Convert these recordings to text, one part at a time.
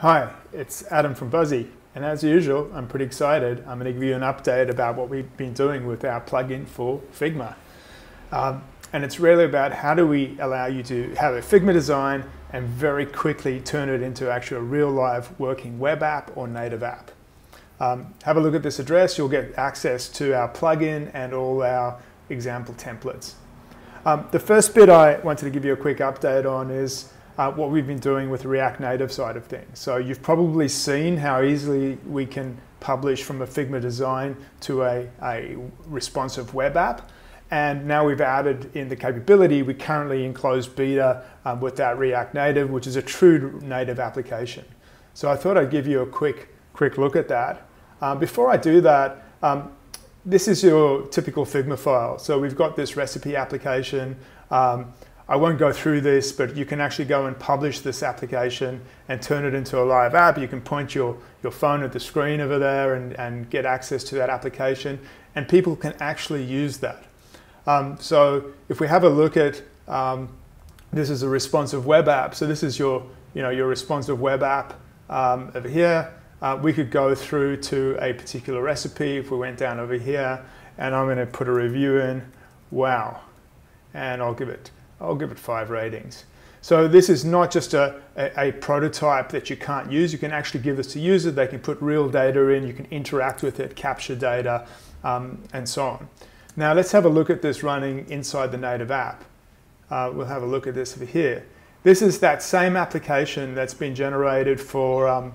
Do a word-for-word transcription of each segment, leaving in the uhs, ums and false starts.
Hi, it's Adam from Buzzy, and as usual, I'm pretty excited. I'm going to give you an update about what we've been doing with our plugin for Figma. Um, and it's really about how do we allow you to have a Figma design and very quickly turn it into actual real live working web app or native app. Um, have a look at this address. You'll get access to our plugin and all our example templates. Um, the first bit I wanted to give you a quick update on is Uh, what we've been doing with the React Native side of things. So you've probably seen how easily we can publish from a Figma design to a, a responsive web app. And now we've added in the capability. We're currently in closed beta um, with that React Native, which is a true native application. So I thought I'd give you a quick, quick look at that. Um, before I do that, um, this is your typical Figma file. So we've got this recipe application. Um, I won't go through this, but you can actually go and publish this application and turn it into a live app. You can point your, your phone at the screen over there and, and get access to that application, and people can actually use that. Um, so if we have a look at, um, this is a responsive web app. So this is your, you know, your responsive web app um, over here. Uh, we could go through to a particular recipe if we went down over here, and I'm gonna put a review in, wow, and I'll give it I'll give it five ratings. So this is not just a, a, a prototype that you can't use. You can actually give this to users. They can put real data in. You can interact with it, capture data, um, and so on. Now let's have a look at this running inside the native app. Uh, we'll have a look at this over here. This is that same application that's been generated for um,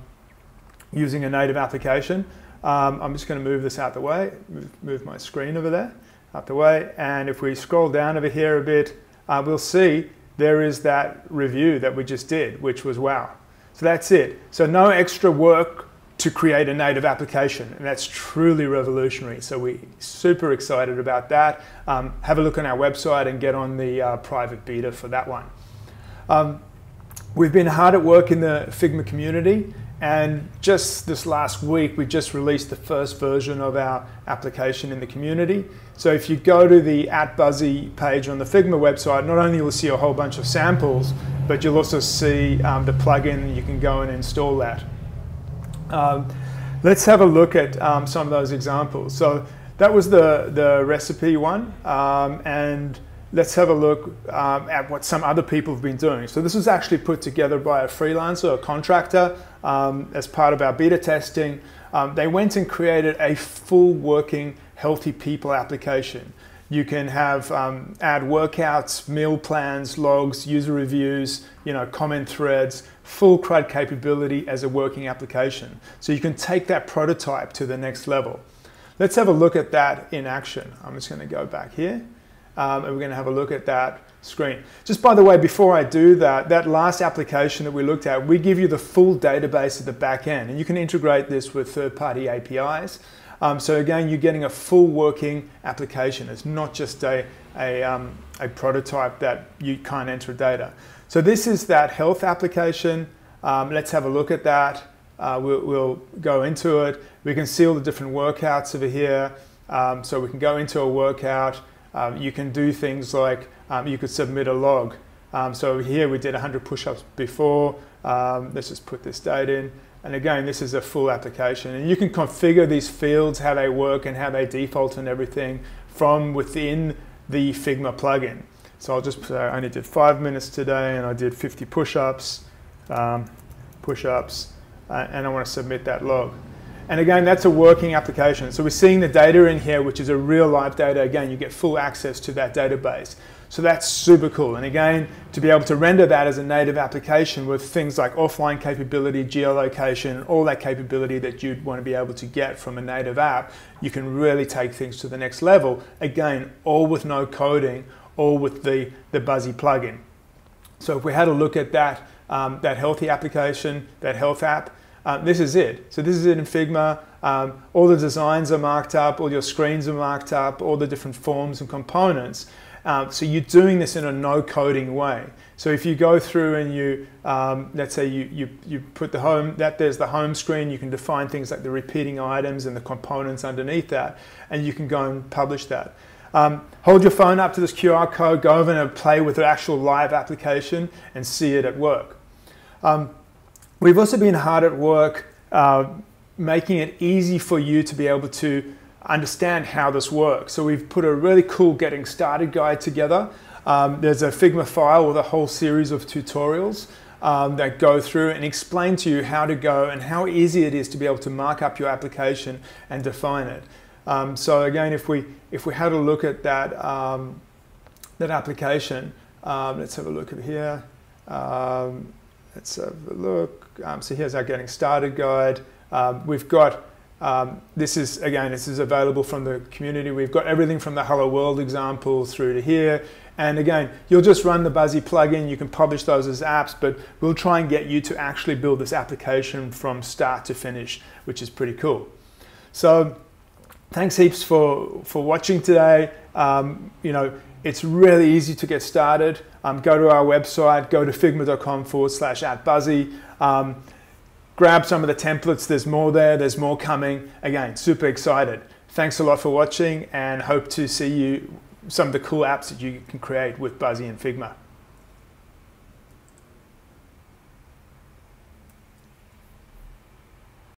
using a native application. Um, I'm just going to move this out the way, move, move my screen over there, out the way. And if we scroll down over here a bit, Uh, we'll see there is that review that we just did, which was wow. So that's it. So no extra work to create a native application, and that's truly revolutionary. So we're super excited about that. Um, have a look on our website and get on the uh, private beta for that one. Um, we've been hard at work in the Figma community, and just this last week we just released the first version of our application in the community. So if you go to the at Buzzy page on the Figma website, not only will you see a whole bunch of samples, but you'll also see um, the plugin. You can go and install that. Um, let's have a look at um, some of those examples. So that was the, the recipe one, um, and let's have a look um, at what some other people have been doing. So this was actually put together by a freelancer, a contractor, um, as part of our beta testing. Um, they went and created a full working Healthy People application. You can have um, add workouts, meal plans, logs, user reviews, you know, comment threads, full CRUD capability as a working application. So you can take that prototype to the next level. Let's have a look at that in action. I'm just going to go back here. Um, and we're going to have a look at that screen. Just by the way, before I do that, that last application that we looked at, we give you the full database at the back end, and you can integrate this with third-party A P Is. Um, so again, you're getting a full working application. It's not just a, a, um, a prototype that you can't enter data. So this is that health application. Um, let's have a look at that. Uh, we'll, we'll go into it. We can see all the different workouts over here. Um, so we can go into a workout. Um, you can do things like um, you could submit a log. Um, so here we did one hundred push-ups before. Um, let's just put this date in. And again, this is a full application. And you can configure these fields, how they work and how they default and everything from within the Figma plugin. So I'll just, so I only did five minutes today and I did fifty push-ups, um, push-ups, uh, and I want to submit that log. And again, that's a working application. So we're seeing the data in here, which is a real live data. Again, you get full access to that database. So that's super cool. And again, to be able to render that as a native application with things like offline capability, geolocation, all that capability that you'd want to be able to get from a native app, you can really take things to the next level. Again, all with no coding, all with the, the Buzzy plugin. So if we had a look at that, um, that healthy application, that health app, Um, this is it. So this is it in Figma. Um, all the designs are marked up, all your screens are marked up, all the different forms and components. Um, so you're doing this in a no-coding way. So if you go through and you, um, let's say you, you, you put the home, that there's the home screen, you can define things like the repeating items and the components underneath that, and you can go and publish that. Um, hold your phone up to this Q R code, go over and play with the actual live application and see it at work. Um, We've also been hard at work uh, making it easy for you to be able to understand how this works. So we've put a really cool getting started guide together. Um, there's a Figma file with a whole series of tutorials um, that go through and explain to you how to go and how easy it is to be able to mark up your application and define it. Um, so again, if we, if we had a look at that, um, that application, um, let's have a look over here. Um, let's have a look. Um, so here's our getting started guide. Um, we've got Um, this is, again, this is available from the community. We've got everything from the Hello World example through to here. And again, you'll just run the Buzzy plugin. You can publish those as apps, but we'll try and get you to actually build this application from start to finish, which is pretty cool. So thanks heaps for, for watching today. Um, you know, it's really easy to get started. Um, go to our website, go to figma.com forward slash at Buzzy. Um, Grab some of the templates, there's more there, there's more coming. Again, super excited. Thanks a lot for watching and hope to see you, some of the cool apps that you can create with Buzzy and Figma.